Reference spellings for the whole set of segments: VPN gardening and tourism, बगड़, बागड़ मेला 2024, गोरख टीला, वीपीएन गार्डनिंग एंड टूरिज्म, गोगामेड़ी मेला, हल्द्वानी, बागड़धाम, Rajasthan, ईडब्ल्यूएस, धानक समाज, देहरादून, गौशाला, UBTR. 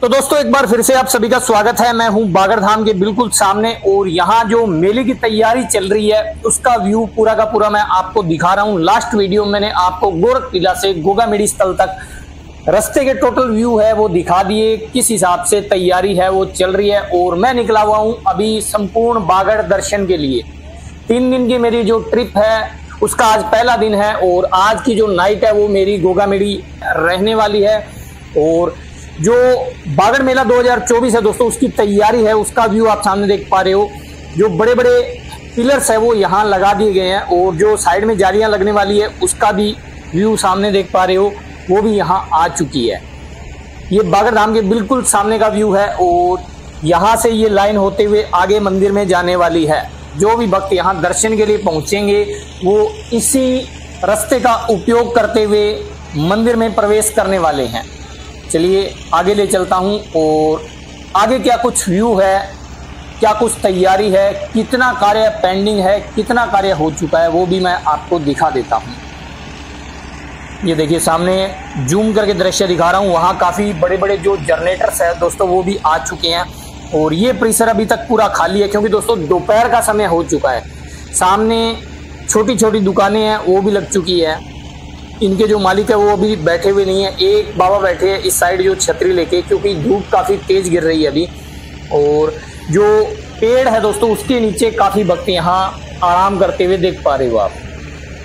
तो दोस्तों एक बार फिर से आप सभी का स्वागत है। मैं हूं बागड़धाम के बिल्कुल सामने और यहां जो मेले की तैयारी चल रही है उसका व्यू पूरा का पूरा मैं आपको दिखा रहा हूं। लास्ट वीडियो में मैंने आपको गोरख टीला से गोगामेड़ी स्थल तक रास्ते के टोटल व्यू है वो दिखा दिए, किस हिसाब से तैयारी है वो चल रही है। और मैं निकला हुआ हूँ अभी संपूर्ण बागड़ दर्शन के लिए। 3 दिन की मेरी जो ट्रिप है उसका आज पहला दिन है और आज की जो नाइट है वो मेरी गोगामेड़ी रहने वाली है। और जो बागड़ मेला 2024 है दोस्तों उसकी तैयारी है उसका व्यू आप सामने देख पा रहे हो। जो बड़े बड़े पिलर्स है वो यहाँ लगा दिए गए हैं और जो साइड में जालियाँ लगने वाली है उसका भी व्यू सामने देख पा रहे हो, वो भी यहाँ आ चुकी है। ये बागड़ धाम के बिल्कुल सामने का व्यू है और यहाँ से ये लाइन होते हुए आगे मंदिर में जाने वाली है। जो भी भक्त यहाँ दर्शन के लिए पहुँचेंगे वो इसी रास्ते का उपयोग करते हुए मंदिर में प्रवेश करने वाले हैं। चलिए आगे ले चलता हूँ और आगे क्या कुछ व्यू है, क्या कुछ तैयारी है, कितना कार्य पेंडिंग है, कितना कार्य हो चुका है वो भी मैं आपको दिखा देता हूँ। ये देखिए सामने जूम करके दृश्य दिखा रहा हूँ, वहाँ काफ़ी बड़े बड़े जो जनरेटर्स है दोस्तों वो भी आ चुके हैं। और ये परिसर अभी तक पूरा खाली है क्योंकि दोस्तों दोपहर का समय हो चुका है। सामने छोटी छोटी दुकानें हैं वो भी लग चुकी है, इनके जो मालिक है वो अभी बैठे हुए नहीं है। एक बाबा बैठे हैं इस साइड जो छतरी लेके, क्योंकि धूप काफ़ी तेज़ गिर रही है अभी। और जो पेड़ है दोस्तों उसके नीचे काफ़ी भक्त यहाँ आराम करते हुए देख पा रहे हो आप।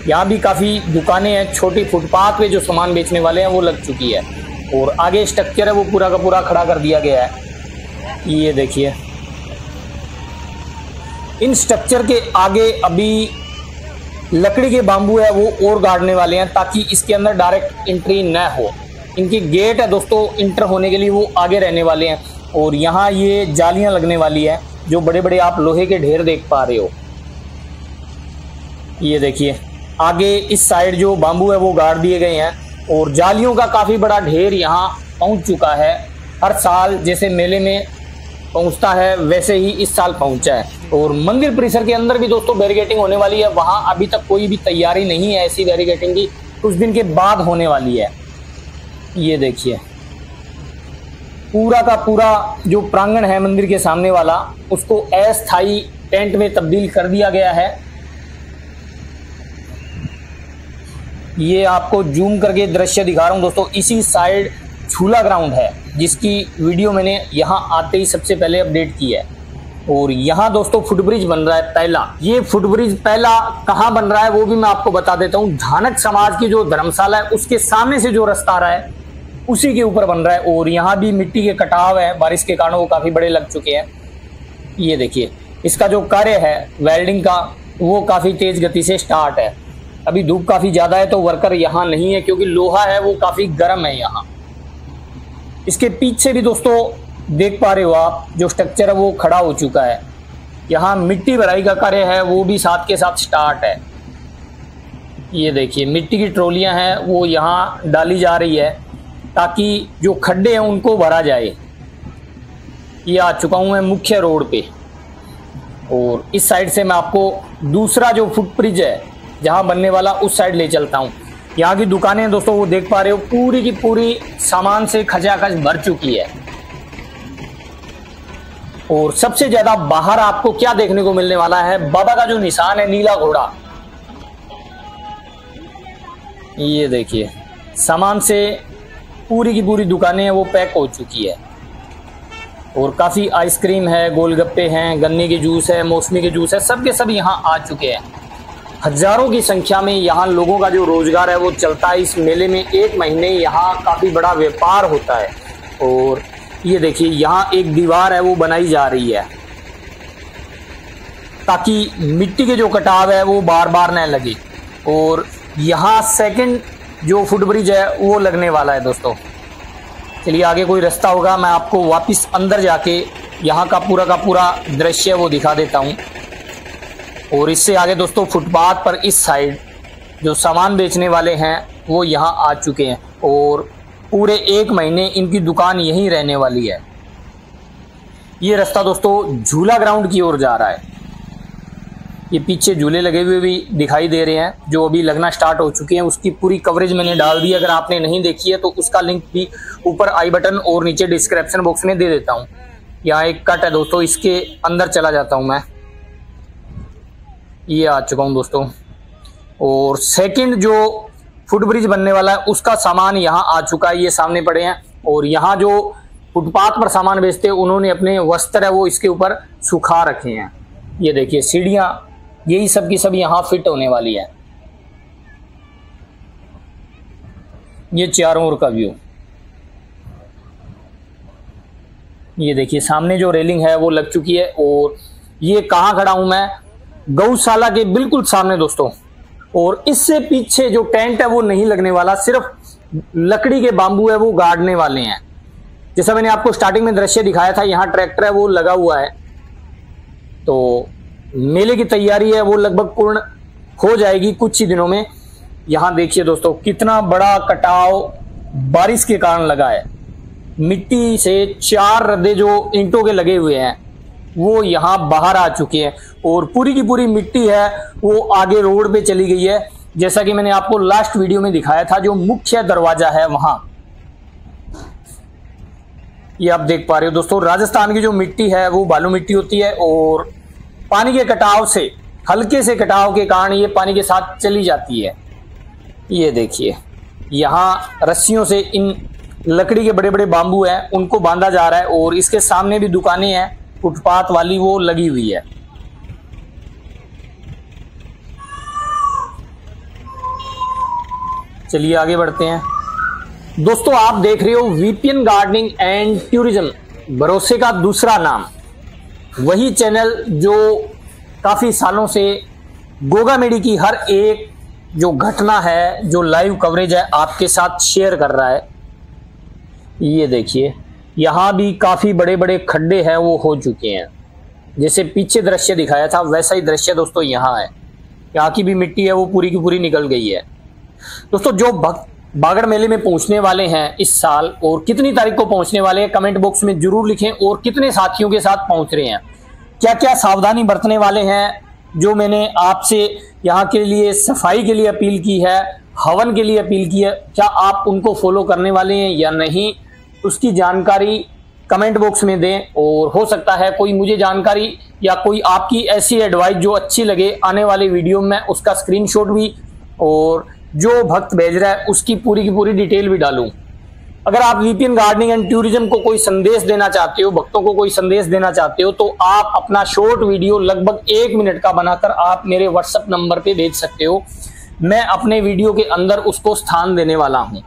यहाँ भी काफ़ी दुकानें हैं, छोटी फुटपाथ पे जो सामान बेचने वाले हैं वो लग चुकी है। और आगे स्ट्रक्चर है वो पूरा का पूरा खड़ा कर दिया गया है। ये देखिए इन स्ट्रक्चर के आगे अभी लकड़ी के बांबू है वो और गाड़ने वाले हैं ताकि इसके अंदर डायरेक्ट एंट्री न हो। इनके गेट है दोस्तों इंटर होने के लिए वो आगे रहने वाले हैं। और यहाँ ये जालियाँ लगने वाली है, जो बड़े बड़े आप लोहे के ढेर देख पा रहे हो। ये देखिए आगे इस साइड जो बांबू है वो गाड़ दिए गए हैं और जालियों का काफ़ी बड़ा ढेर यहाँ पहुँच चुका है। हर साल जैसे मेले में पहुंचता है वैसे ही इस साल पहुंचा है। और मंदिर परिसर के अंदर भी दोस्तों बैरिकेटिंग होने वाली है, वहां अभी तक कोई भी तैयारी नहीं है ऐसी बैरिकेटिंग की, कुछ दिन के बाद होने वाली है। ये देखिए पूरा का पूरा जो प्रांगण है मंदिर के सामने वाला उसको अस्थायी टेंट में तब्दील कर दिया गया है। ये आपको जूम करके दृश्य दिखा रहा हूँ दोस्तों। इसी साइड झूला ग्राउंड है जिसकी वीडियो मैंने यहाँ आते ही सबसे पहले अपडेट की है। और यहाँ दोस्तों फुटब्रिज बन रहा है पहला। ये फुटब्रिज पहला कहाँ बन रहा है वो भी मैं आपको बता देता हूँ। धानक समाज की जो धर्मशाला है उसके सामने से जो रास्ता आ रहा है उसी के ऊपर बन रहा है। और यहाँ भी मिट्टी के कटाव है, बारिश के कारण वो काफ़ी बड़े लग चुके हैं। ये देखिए इसका जो कार्य है वेल्डिंग का वो काफ़ी तेज़ गति से स्टार्ट है। अभी धूप काफ़ी ज़्यादा है तो वर्कर यहाँ नहीं है क्योंकि लोहा है वो काफ़ी गर्म है यहाँ। इसके पीछे भी दोस्तों देख पा रहे हो आप जो स्ट्रक्चर है वो खड़ा हो चुका है। यहाँ मिट्टी भराई का कार्य है वो भी साथ के साथ स्टार्ट है। ये देखिए मिट्टी की ट्रॉलियाँ हैं वो यहाँ डाली जा रही है ताकि जो खड्डे हैं उनको भरा जाए। ये आ चुका हूँ मैं मुख्य रोड पे और इस साइड से मैं आपको दूसरा जो फुटब्रिज है जहाँ बनने वाला उस साइड ले चलता हूँ। यहाँ की दुकानें दोस्तों वो देख पा रहे हो पूरी की पूरी सामान से खचाखच भर चुकी है। और सबसे ज्यादा बाहर आपको क्या देखने को मिलने वाला है, बाबा का जो निशान है नीला घोड़ा। ये देखिए सामान से पूरी की पूरी दुकानें वो पैक हो चुकी है। और काफी आइसक्रीम है, गोलगप्पे हैं, गन्ने के जूस है, मौसमी के जूस है, सब के सब यहाँ आ चुके हैं। हजारों की संख्या में यहाँ लोगों का जो रोजगार है वो चलता है। इस मेले में एक महीने यहाँ काफ़ी बड़ा व्यापार होता है। और ये देखिए यहाँ एक दीवार है वो बनाई जा रही है ताकि मिट्टी के जो कटाव है वो बार बार न लगे। और यहाँ सेकंड जो फुटब्रिज है वो लगने वाला है दोस्तों। चलिए आगे कोई रास्ता होगा मैं आपको वापस अंदर जाके यहाँ का पूरा दृश्य वो दिखा देता हूँ। और इससे आगे दोस्तों फुटपाथ पर इस साइड जो सामान बेचने वाले हैं वो यहाँ आ चुके हैं और पूरे एक महीने इनकी दुकान यहीं रहने वाली है। ये रास्ता दोस्तों झूला ग्राउंड की ओर जा रहा है। ये पीछे झूले लगे हुए भी दिखाई दे रहे हैं जो अभी लगना स्टार्ट हो चुके हैं, उसकी पूरी कवरेज मैंने डाल दी। अगर आपने नहीं देखी है तो उसका लिंक भी ऊपर आई बटन और नीचे डिस्क्रिप्शन बॉक्स में दे देता हूँ। यहाँ एक कट है दोस्तों, इसके अंदर चला जाता हूँ मैं। ये आ चुका हूँ दोस्तों और सेकंड जो फुटब्रिज बनने वाला है उसका सामान यहाँ आ चुका है, ये सामने पड़े हैं। और यहाँ जो फुटपाथ पर सामान बेचते हैं उन्होंने अपने वस्त्र है वो इसके ऊपर सुखा रखे हैं। ये देखिए सीढ़ियाँ, यही सब की सब यहाँ फिट होने वाली है। ये चारों ओर का व्यू, ये देखिए सामने जो रेलिंग है वो लग चुकी है। और ये कहाँ खड़ा हूँ मैं, गौशाला के बिल्कुल सामने दोस्तों। और इससे पीछे जो टेंट है वो नहीं लगने वाला, सिर्फ लकड़ी के बाम्बू है वो गाड़ने वाले हैं। जैसा मैंने आपको स्टार्टिंग में दृश्य दिखाया था, यहाँ ट्रैक्टर है वो लगा हुआ है। तो मेले की तैयारी है वो लगभग पूर्ण हो जाएगी कुछ ही दिनों में। यहाँ देखिए दोस्तों कितना बड़ा कटाव बारिश के कारण लगा है। मिट्टी से 4 रद्दे जो ईंटों के लगे हुए हैं वो यहाँ बाहर आ चुके हैं और पूरी की पूरी मिट्टी है वो आगे रोड पे चली गई है। जैसा कि मैंने आपको लास्ट वीडियो में दिखाया था, जो मुख्य दरवाजा है वहाँ ये आप देख पा रहे हो दोस्तों। राजस्थान की जो मिट्टी है वो बालू मिट्टी होती है और पानी के कटाव से, हल्के से कटाव के कारण ये पानी के साथ चली जाती है। ये देखिए यहाँ रस्सियों से इन लकड़ी के बड़े बड़े बाम्बू हैं उनको बांधा जा रहा है। और इसके सामने भी दुकानें हैं फुटपाथ वाली वो लगी हुई है। चलिए आगे बढ़ते हैं दोस्तों। आप देख रहे हो वीपीएन गार्डनिंग एंड टूरिज्म, भरोसे का दूसरा नाम, वही चैनल जो काफ़ी सालों से गोगामेड़ी की हर एक जो घटना है, जो लाइव कवरेज है आपके साथ शेयर कर रहा है। ये देखिए यहाँ भी काफ़ी बड़े बड़े खड्डे हैं वो हो चुके हैं। जैसे पीछे दृश्य दिखाया था वैसा ही दृश्य दोस्तों यहाँ है। यहाँ की भी मिट्टी है वो पूरी की पूरी निकल गई है दोस्तों। जो भक्त बागड़ मेले में पहुंचने वाले हैं इस साल और कितनी तारीख को पहुंचने वाले हैं कमेंट बॉक्स में जरूर लिखें। और कितने साथियों के साथ पहुंच रहे हैं, क्या क्या सावधानी बरतने वाले हैं, जो मैंने आपसे यहाँ के लिए सफाई के लिए अपील की है, हवन के लिए अपील की है, क्या आप उनको फॉलो करने वाले हैं या नहीं, उसकी जानकारी कमेंट बॉक्स में दें। और हो सकता है कोई मुझे जानकारी या कोई आपकी ऐसी एडवाइस जो अच्छी लगे, आने वाले वीडियो में उसका स्क्रीनशॉट भी और जो भक्त भेज रहा है उसकी पूरी की पूरी डिटेल भी डालूं। अगर आप वीपीएन गार्डनिंग एंड टूरिज्म को कोई संदेश देना चाहते हो, भक्तों को कोई संदेश देना चाहते हो, तो आप अपना शॉर्ट वीडियो लगभग 1 मिनट का बनाकर आप मेरे व्हाट्सएप नंबर पे भेज सकते हो। मैं अपने वीडियो के अंदर उसको स्थान देने वाला हूं।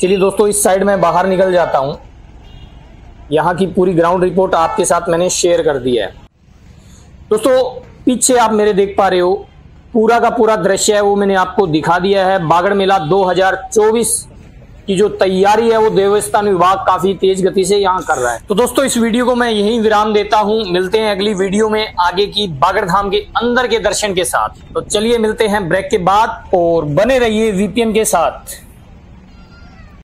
चलिए दोस्तों इस साइड में बाहर निकल जाता हूँ। यहाँ की पूरी ग्राउंड रिपोर्ट आपके साथ मैंने शेयर कर दी है दोस्तों। पीछे आप मेरे देख पा रहे हो पूरा का पूरा दृश्य है वो मैंने आपको दिखा दिया है। बागड़ मेला 2024 की जो तैयारी है वो देवस्थान विभाग काफी तेज गति से यहाँ कर रहा है। तो दोस्तों इस वीडियो को मैं यहीं विराम देता हूँ, मिलते हैं अगली वीडियो में आगे की बागड़धाम के अंदर के दर्शन के साथ। तो चलिए मिलते हैं ब्रेक के बाद और बने रहिए वीपीएन के साथ।